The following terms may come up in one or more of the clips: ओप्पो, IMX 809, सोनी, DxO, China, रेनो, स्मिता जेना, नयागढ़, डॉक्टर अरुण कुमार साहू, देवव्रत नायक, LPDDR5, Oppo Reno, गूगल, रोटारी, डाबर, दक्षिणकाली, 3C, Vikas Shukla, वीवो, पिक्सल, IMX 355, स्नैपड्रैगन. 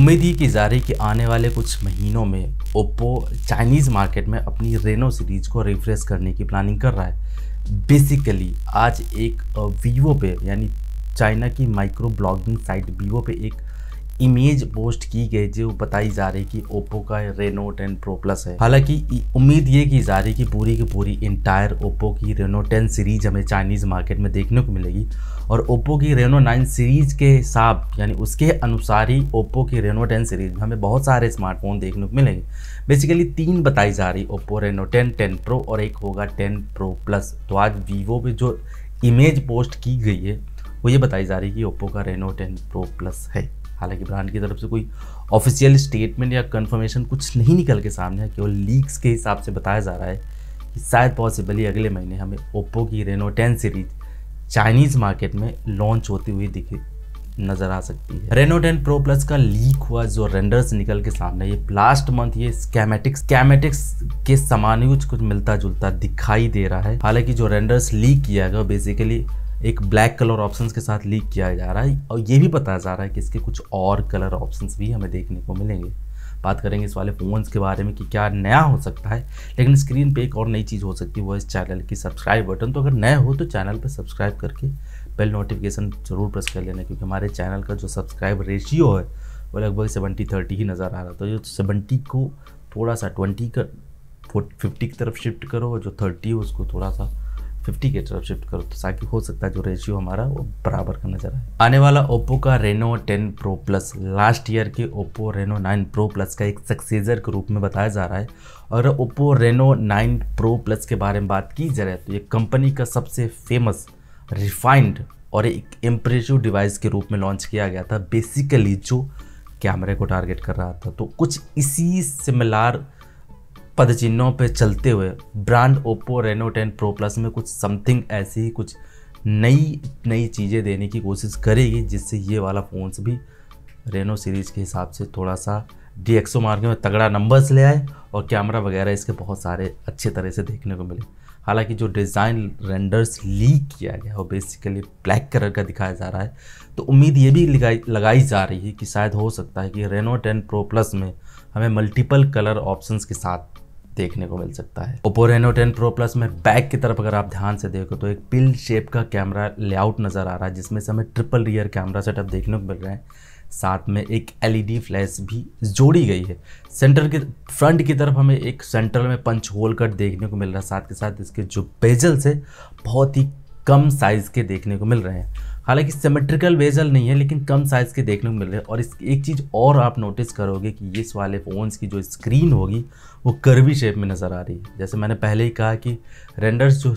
उम्मीद ही की जा रही कि आने वाले कुछ महीनों में ओप्पो चाइनीज़ मार्केट में अपनी रेनो सीरीज़ को रिफ्रेश करने की प्लानिंग कर रहा है। बेसिकली आज एक वीवो पे यानी चाइना की माइक्रो ब्लॉगिंग साइट वीवो पे एक इमेज पोस्ट की गई जो बताई जा रही कि ओप्पो का रेनो 10 प्रो प्लस है। हालांकि उम्मीद ये की जा रही कि पूरी की पूरी इंटायर ओप्पो की रेनो 10 सीरीज हमें चाइनीज़ मार्केट में देखने को मिलेगी और ओप्पो की रेनो 9 सीरीज के हिसाब यानी उसके अनुसार ही ओप्पो की रेनो 10 सीरीज में हमें बहुत सारे स्मार्टफोन देखने को मिलेंगे। बेसिकली तीन बताई जा रही, ओप्पो रेनो 10, 10 प्रो और एक होगा 10 प्रो प्लस। तो आज वीवो पर जो इमेज पोस्ट की गई है वो ये बताई जा रही कि ओप्पो का रेनो 10 प्रो प्लस है। हालांकि ब्रांड की तरफ से कोई ऑफिशियल स्टेटमेंट या कंफर्मेशन कुछ नहीं निकल के सामने है, केवल लीक्स के हिसाब से बताया जा रहा है कि शायद पॉसिबली अगले महीने हमें ओप्पो की रेनो 10 सीरीज चाइनीज़ मार्केट में लॉन्च होती हुई दिखे नज़र आ सकती है। रेनो 10 प्रो प्लस का लीक हुआ जो रेंडर्स निकल के सामने ये लास्ट मंथ ये स्कैमेटिक्स के समान ही कुछ मिलता जुलता दिखाई दे रहा है। हालांकि जो रेंडर्स लीक किया गया बेसिकली एक ब्लैक कलर ऑप्शंस के साथ लीक किया जा रहा है और ये भी बताया जा रहा है कि इसके कुछ और कलर ऑप्शंस भी हमें देखने को मिलेंगे। बात करेंगे इस वाले फ़ोन्स के बारे में कि क्या नया हो सकता है, लेकिन स्क्रीन पे एक और नई चीज़ हो सकती है वो इस चैनल की सब्सक्राइब बटन। तो अगर नए हो तो चैनल पर सब्सक्राइब करके बेल नोटिफिकेशन जरूर प्रेस कर लेना, क्योंकि हमारे चैनल का जो सब्सक्राइब रेशियो है वो लगभग 70-30 ही नज़र आ रहा है। तो जो 70 को थोड़ा सा 20 का 50 की तरफ शिफ्ट करो और जो 30 है उसको थोड़ा सा 50 के तरफ शिफ्ट करो, तो ताकि हो सकता है जो रेशियो हमारा वो बराबर का नजर आए। आने वाला ओप्पो का रेनो 10 pro plus last year के ओप्पो रेनो 9 प्रो प्लस का एक सक्सेसर के रूप में बताया जा रहा है। और ओप्पो रेनो 9 प्रो प्लस के बारे में बात की जा रही है तो ये कंपनी का सबसे फेमस, रिफाइंड और एक इम्प्रेसिव डिवाइस के रूप में लॉन्च किया गया था, बेसिकली जो कैमरे को टारगेट कर रहा था। तो कुछ इसी सिमिलर पदचिन्हों पे चलते हुए brand ओप्पो रेनो 10 pro plus में कुछ समथिंग ऐसी ही कुछ नई चीज़ें देने की कोशिश करेगी, जिससे ये वाला फ़ोन्स भी रेनो सीरीज़ के हिसाब से थोड़ा सा DxO मार्केट में तगड़ा नंबर्स ले आए और कैमरा वगैरह इसके बहुत सारे अच्छे तरह से देखने को मिले। हालांकि जो डिज़ाइन रेंडर्स लीक किया गया वो बेसिकली ब्लैक कलर का दिखाया जा रहा है, तो उम्मीद ये भी लगाई जा रही है कि शायद हो सकता है कि रेनो 10 प्रो प्लस में हमें मल्टीपल कलर ऑप्शंस के साथ देखने को मिल सकता है। ओप्पो रेनो 10 प्रो प्लस में बैक की तरफ अगर आप ध्यान से देखो तो एक पिल शेप का कैमरा लेआउट नज़र आ रहा है, जिसमें से हमें ट्रिपल रियर कैमरा सेटअप देखने को मिल रहा है। साथ में एक LED फ्लैश भी जोड़ी गई है। सेंटर के फ्रंट की तरफ हमें एक सेंटर में पंच होल कट देखने को मिल रहा है, साथ के साथ इसके जो बेजल्स है बहुत ही कम साइज़ के देखने को मिल रहे हैं। हालांकि सिमेट्रिकल बेजल नहीं है लेकिन कम साइज़ के देखने को मिल रहे हैं। और इस एक चीज़ और आप नोटिस करोगे कि इस वाले फ़ोन्स की जो स्क्रीन होगी वो कर्वी शेप में नज़र आ रही है। जैसे मैंने पहले ही कहा कि रेंडर्स जो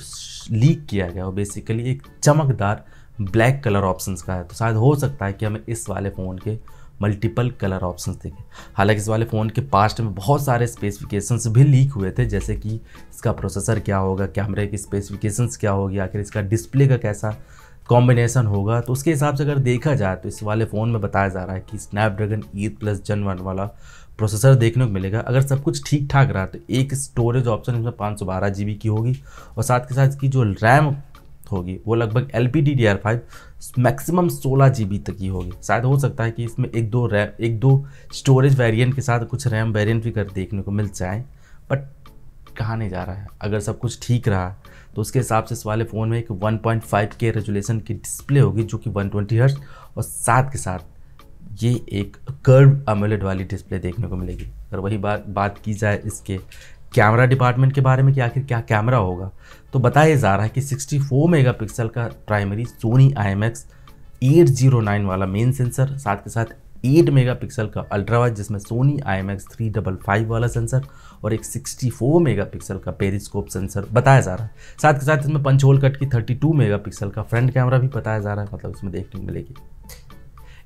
लीक किया गया वो बेसिकली एक चमकदार ब्लैक कलर ऑप्शंस का है, तो शायद हो सकता है कि हमें इस वाले फ़ोन के मल्टीपल कलर ऑप्शंस देखें। हालांकि इस वाले फ़ोन के पास्ट में बहुत सारे स्पेसिफिकेशंस भी लीक हुए थे, जैसे कि इसका प्रोसेसर क्या होगा, कैमरे की स्पेसिफिकेशंस क्या होगी, आखिर इसका डिस्प्ले का कैसा कॉम्बिनेशन होगा। तो उसके हिसाब से अगर देखा जाए तो इस वाले फ़ोन में बताया जा रहा है कि स्नैपड्रैगन 8 प्लस जन 1 वाला प्रोसेसर देखने को मिलेगा। अगर सब कुछ ठीक ठाक रहा तो एक स्टोरेज ऑप्शन इसमें 512 GB की होगी और साथ के साथ इसकी जो रैम होगी वो लगभग LPDDR5 मैक्सिमम 16 GB तक की होगी। शायद हो सकता है कि इसमें एक दो स्टोरेज वेरिएंट के साथ कुछ रैम वेरिएंट भी देखने को मिल जाए, बट कहा नहीं जा रहा है। अगर सब कुछ ठीक रहा तो उसके हिसाब से इस वाले फ़ोन में एक 1.5K रेजोल्यूशन की डिस्प्ले होगी जो कि 120 हर्ट्ज़ और साथ के साथ ये एक कर्व एमोलेड वाली डिस्प्ले देखने को मिलेगी। अगर वही बात की जाए इसके कैमरा डिपार्टमेंट के बारे में कि आखिर क्या कैमरा होगा, तो बताया जा रहा है कि 64 मेगापिक्सल का प्राइमरी सोनी IMX 809 वाला मेन सेंसर, साथ के साथ 8 मेगापिक्सल का अल्ट्रा वाइड जिसमें सोनी IMX 355 वाला सेंसर और एक 64 मेगापिक्सल का पेरिस्कोप सेंसर बताया जा रहा है। साथ के साथ इसमें पंच होल कट की 32 मेगापिक्सल का फ्रंट कैमरा भी बताया जा रहा है, मतलब इसमें देखने को मिलेगी।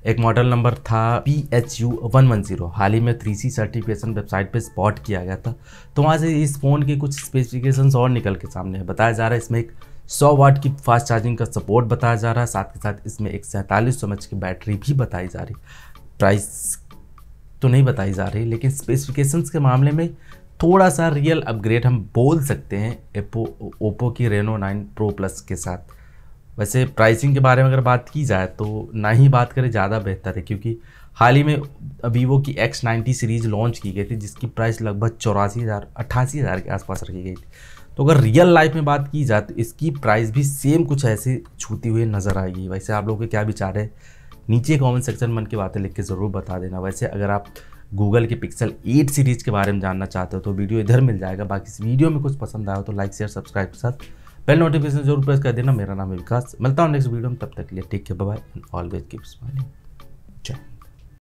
एक मॉडल नंबर था PHU 110, हाल ही में 3C सर्टिफिकेशन वेबसाइट पे स्पॉट किया गया था। तो वहाँ से इस फ़ोन के कुछ स्पेसिफिकेशंस और निकल के सामने है। बताया जा रहा है इसमें एक 100 वाट की फास्ट चार्जिंग का सपोर्ट बताया जा रहा है, साथ के साथ इसमें एक 4700 mAh की बैटरी भी बताई जा रही। प्राइस तो नहीं बताई जा रही, लेकिन स्पेसिफिकेशंस के मामले में थोड़ा सा रियल अपग्रेड हम बोल सकते हैं ओप्पो की रेनो 9 प्रो प्लस के साथ। वैसे प्राइसिंग के बारे में अगर बात की जाए तो ना ही बात करें ज़्यादा बेहतर है, क्योंकि हाल ही में वीवो की X90 सीरीज़ लॉन्च की गई थी जिसकी प्राइस लगभग 84,000 के आसपास रखी गई थी। तो अगर रियल लाइफ में बात की जाए तो इसकी प्राइस भी सेम कुछ ऐसे छूती हुई नज़र आएगी। वैसे आप लोगों के क्या विचार है नीचे कमेंट सेक्शन में मन की बातें लिख के ज़रूर बता देना। वैसे अगर आप गूगल के पिक्सल 8 सीरीज़ के बारे में जानना चाहते हो तो वीडियो इधर मिल जाएगा। बाकी इस वीडियो में कुछ पसंद आया तो लाइक शेयर सब्सक्राइब के साथ बेल नोटिफिकेशन जरूर प्रेस कर देना। मेरा नाम है विकास, मिलता हूँ नेक्स्ट वीडियो में, तब तक के लिए take care, bye bye and always keep smiling. जय।